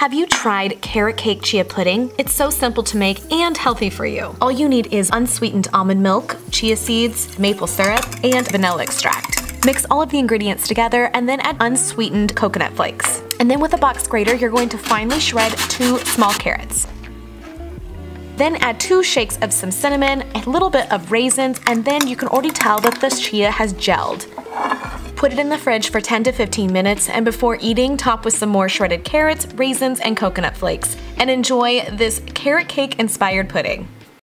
Have you tried carrot cake chia pudding? It's so simple to make and healthy for you. All you need is unsweetened almond milk, chia seeds, maple syrup, and vanilla extract. Mix all of the ingredients together and then add unsweetened coconut flakes. And then with a box grater, you're going to finely shred 2 small carrots. Then add 2 shakes of some cinnamon, a little bit of raisins, and then you can already tell that this chia has gelled. Put it in the fridge for 10 to 15 minutes, and before eating, top with some more shredded carrots, raisins, and coconut flakes. And enjoy this carrot cake inspired pudding.